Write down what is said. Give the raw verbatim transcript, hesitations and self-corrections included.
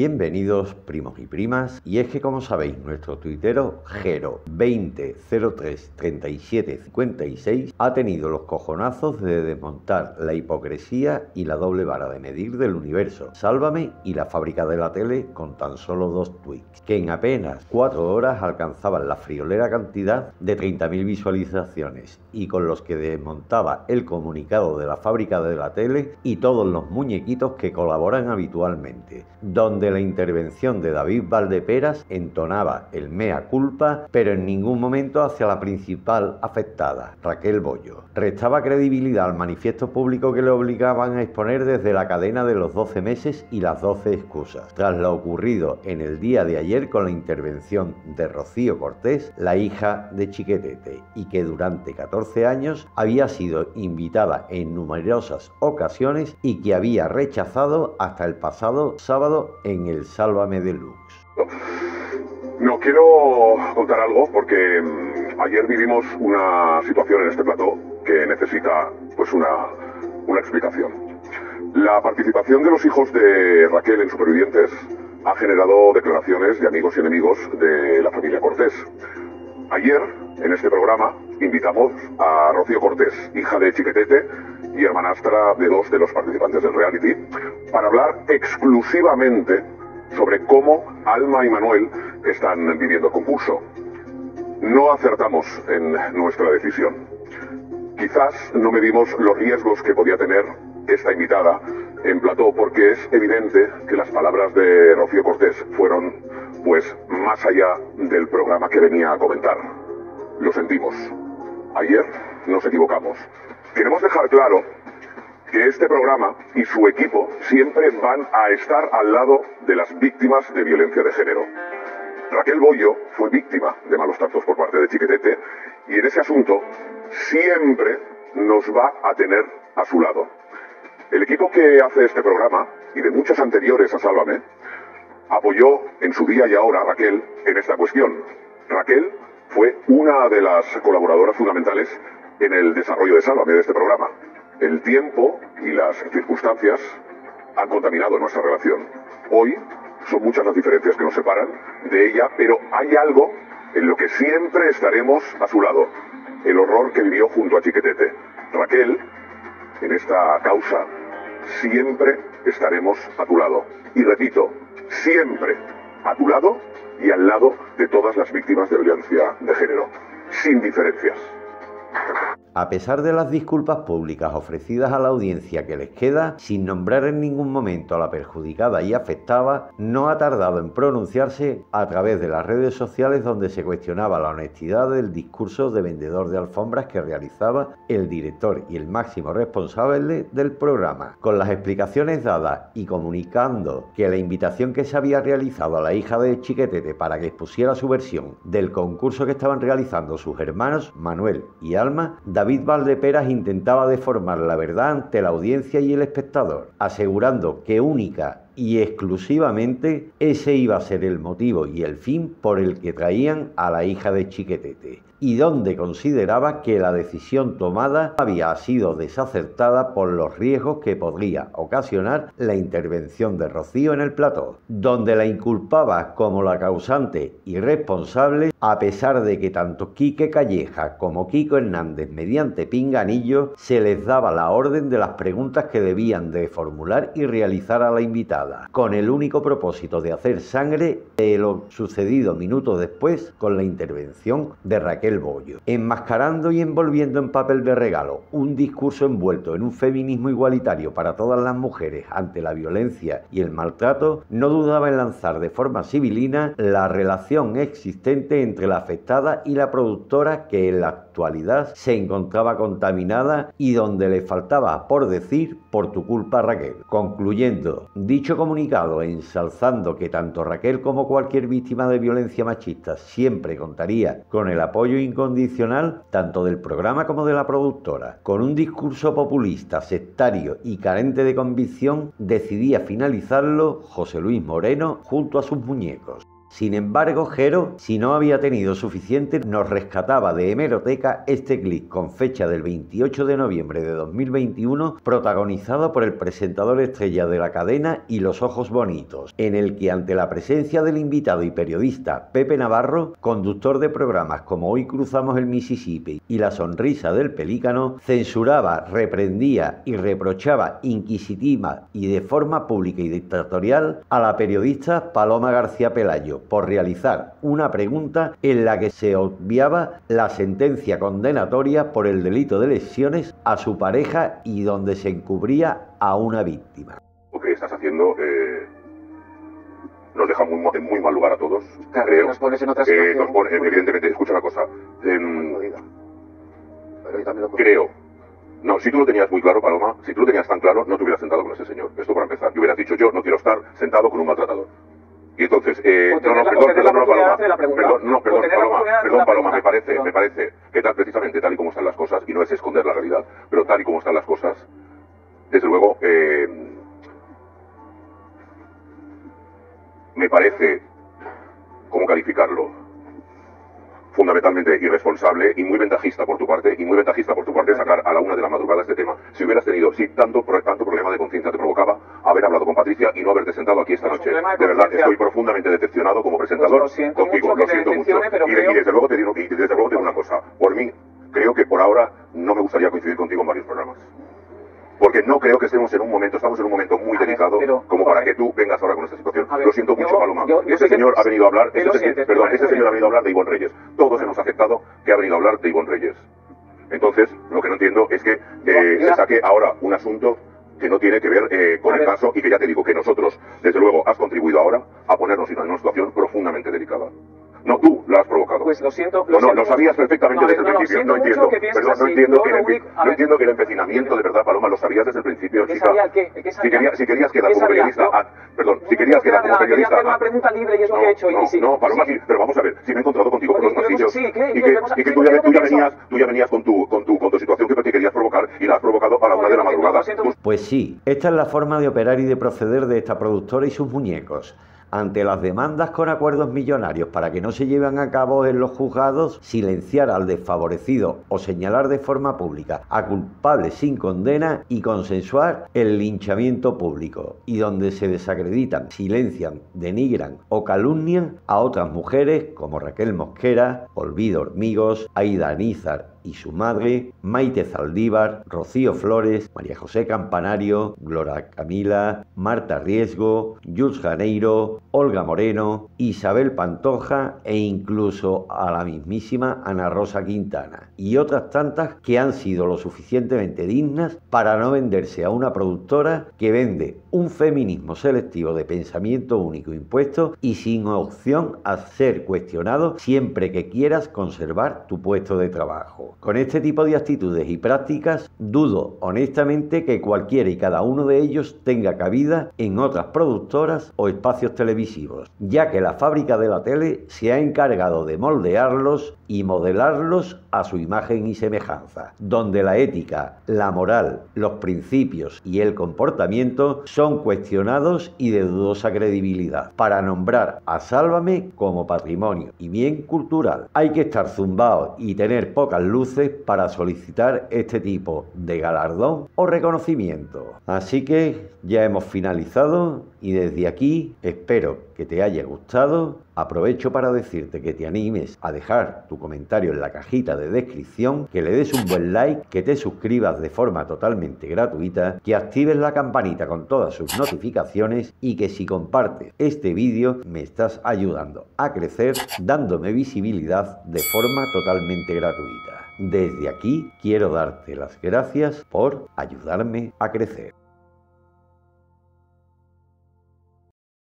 Bienvenidos primos y primas, y es que como sabéis nuestro tuitero Gero veinte cero tres treinta y siete cincuenta y seis ha tenido los cojonazos de desmontar la hipocresía y la doble vara de medir del universo, Sálvame y La Fábrica de la Tele, con tan solo dos tweets, que en apenas cuatro horas alcanzaban la friolera cantidad de treinta mil visualizaciones y con los que desmontaba el comunicado de La Fábrica de la Tele y todos los muñequitos que colaboran habitualmente, donde de la intervención de David Valdeperas entonaba el mea culpa, pero en ningún momento hacia la principal afectada, Raquel Bollo. Restaba credibilidad al manifiesto público que le obligaban a exponer desde la cadena de los doce meses y las doce excusas. Tras lo ocurrido en el día de ayer con la intervención de Rocío Cortés, la hija de Chiquetete, y que durante catorce años había sido invitada en numerosas ocasiones y que había rechazado hasta el pasado sábado en en el Sálvame Deluxe. No quiero contar algo porque ayer vivimos una situación en este plató que necesita pues una, una explicación. La participación de los hijos de Raquel en Supervivientes ha generado declaraciones de amigos y enemigos de la familia Cortés. Ayer, en este programa, invitamos a Rocío Cortés, hija de Chiquetete y hermanastra de dos de los participantes del reality, para hablar exclusivamente sobre cómo Alma y Manuel están viviendo el concurso. No acertamos en nuestra decisión. Quizás no medimos los riesgos que podía tener esta invitada en plató, porque es evidente que las palabras de Rocío Cortés fueron, pues, más allá del programa que venía a comentar. Lo sentimos. Ayer nos equivocamos. Queremos dejar claro que este programa y su equipo siempre van a estar al lado de las víctimas de violencia de género. Raquel Bollo fue víctima de malos tratos por parte de Chiquetete y en ese asunto siempre nos va a tener a su lado. El equipo que hace este programa y de muchos anteriores a Sálvame apoyó en su día y ahora a Raquel en esta cuestión. Raquel fue una de las colaboradoras fundamentales en el desarrollo de Sálvame de este programa. El tiempo y las circunstancias han contaminado nuestra relación. Hoy son muchas las diferencias que nos separan de ella, pero hay algo en lo que siempre estaremos a su lado. El horror que vivió junto a Chiquetete. Raquel, en esta causa, siempre estaremos a tu lado. Y repito, siempre a tu lado y al lado de todas las víctimas de violencia de género. Sin diferencias. A pesar de las disculpas públicas ofrecidas a la audiencia que les queda, sin nombrar en ningún momento a la perjudicada y afectada, no ha tardado en pronunciarse a través de las redes sociales, donde se cuestionaba la honestidad del discurso de vendedor de alfombras que realizaba el director y el máximo responsable del programa. Con las explicaciones dadas y comunicando que la invitación que se había realizado a la hija de Chiquetete para que expusiera su versión del concurso que estaban realizando sus hermanos Manuel y Alma, David Valdeperas intentaba deformar la verdad ante la audiencia y el espectador, asegurando que única y exclusivamente ese iba a ser el motivo y el fin por el que traían a la hija de Chiquetete, y donde consideraba que la decisión tomada había sido desacertada por los riesgos que podría ocasionar la intervención de Rocío en el plató, donde la inculpaba como la causante y responsable, a pesar de que tanto Quique Calleja como Kiko Hernández, mediante pinganillo, se les daba la orden de las preguntas que debían de formular y realizar a la invitada, con el único propósito de hacer sangre de lo sucedido minutos después con la intervención de Raquel Bollo, enmascarando y envolviendo en papel de regalo un discurso envuelto en un feminismo igualitario para todas las mujeres ante la violencia y el maltrato. No dudaba en lanzar de forma sibilina la relación existente entre la afectada y la productora, que en la actualidad se encontraba contaminada y donde le faltaba por decir por tu culpa, Raquel. Concluyendo dicho comunicado ensalzando que tanto Raquel como cualquier víctima de violencia machista siempre contaría con el apoyo incondicional tanto del programa como de la productora. Con un discurso populista, sectario y carente de convicción, decidía finalizarlo José Luis Moreno junto a sus muñecos. Sin embargo, Gero, si no había tenido suficiente, nos rescataba de hemeroteca este clip con fecha del veintiocho de noviembre de dos mil veintiuno, protagonizado por el presentador estrella de la cadena y Los Ojos Bonitos, en el que, ante la presencia del invitado y periodista Pepe Navarro, conductor de programas como Hoy cruzamos el Mississippi y La Sonrisa del Pelícano, censuraba, reprendía y reprochaba inquisitiva y de forma pública y dictatorial a la periodista Paloma García Pelayo por realizar una pregunta en la que se obviaba la sentencia condenatoria por el delito de lesiones a su pareja y donde se encubría a una víctima. Lo que estás haciendo eh, nos deja muy, en muy mal lugar a todos. Creo nos pones en otra situación. Nos pone, evidentemente, escucha la cosa. Eh, creo. No, si tú lo tenías muy claro, Paloma, si tú lo tenías tan claro, no te hubieras sentado con ese señor. Esto para empezar. Yo hubieras dicho, yo no quiero estar sentado con un maltratador. Y entonces, eh, no, no, perdón, perdón, no, Paloma, perdón, no, perdón, Paloma, perdón, Paloma, me parece, me parece que tal, precisamente tal y como están las cosas, y no es esconder la realidad, pero tal y como están las cosas, desde luego, eh, me parece, ¿cómo calificarlo? Fundamentalmente irresponsable y muy ventajista por tu parte, y muy ventajista por tu parte sacar a la una de la madrugada este tema. Si hubieras tenido, si tanto, tanto problema de conciencia te provocaba haber hablado con Patricia y no haberte sentado aquí esta noche. De verdad, estoy profundamente decepcionado como presentador contigo, lo siento mucho. Y, y desde luego te digo, y desde luego te digo una cosa, por mí, creo que por ahora no me gustaría coincidir contigo en varios programas. Porque no creo que estemos en un momento, estamos en un momento muy ver, delicado pero, como para que tú vengas ahora con esta situación. Ver, lo siento mucho, yo, Paloma. Yo, yo este señor que... ha venido a hablar, este, sientes, perdón, este señor bien. ha venido a hablar de Ivonne Reyes. Todos hemos aceptado que ha venido a hablar de Ivonne Reyes. Entonces, lo que no entiendo es que eh, se saque ahora un asunto que no tiene que ver eh, con a el ver. caso y que ya te digo que nosotros, desde luego, has contribuido ahora a ponernos en una situación profundamente delicada. No, tú la has provocado. Pues lo siento. Lo no, siento, no, lo sabías perfectamente no, desde no, el principio. No entiendo. Que perdón, no, entiendo que único, no, no entiendo que el empecinamiento, de verdad, Paloma, lo sabías desde el principio, chica. Sabía, el qué, el qué sabía, si, quería, si querías quedar como periodista... No, ah, perdón, si querías quedar como periodista... Quería hacer una pregunta libre y es lo no, que he hecho. No, y sí, no Paloma, sí. sí. Pero vamos a ver, si me he encontrado contigo por los pasillos... Sí, ¿qué? Y que tú ya venías con tu situación que querías provocar y la has provocado a la una de la madrugada. Pues sí, esta es la forma de operar y de proceder de esta productora y sus muñecos. Ante las demandas con acuerdos millonarios para que no se lleven a cabo en los juzgados, silenciar al desfavorecido o señalar de forma pública a culpables sin condena y consensuar el linchamiento público, y donde se desacreditan, silencian, denigran o calumnian a otras mujeres como Raquel Mosquera, Olvido Hormigos, Aida Nizar y su madre, Maite Zaldívar, Rocío Flores, María José Campanario, Gloria Camila, Marta Riesgo, Jules Janeiro, Olga Moreno, Isabel Pantoja e incluso a la mismísima Ana Rosa Quintana, y otras tantas que han sido lo suficientemente dignas para no venderse a una productora que vende un feminismo selectivo de pensamiento único impuesto y sin opción a ser cuestionado siempre que quieras conservar tu puesto de trabajo. Con este tipo de actitudes y prácticas, dudo honestamente que cualquiera y cada uno de ellos tenga cabida en otras productoras o espacios televisivos, ya que La Fábrica de la Tele se ha encargado de moldearlos y modelarlos a su imagen y semejanza, donde la ética, la moral, los principios y el comportamiento son cuestionados y de dudosa credibilidad, para nombrar a Sálvame como patrimonio y bien cultural. Hay que estar zumbado y tener pocas luces para solicitar este tipo de galardón o reconocimiento. Así que ya hemos finalizado y desde aquí espero que te haya gustado. Aprovecho para decirte que te animes a dejar tu comentario en la cajita de descripción, que le des un buen like, que te suscribas de forma totalmente gratuita, que actives la campanita con todas sus notificaciones y que si compartes este vídeo me estás ayudando a crecer dándome visibilidad de forma totalmente gratuita. Desde aquí quiero darte las gracias por ayudarme a crecer.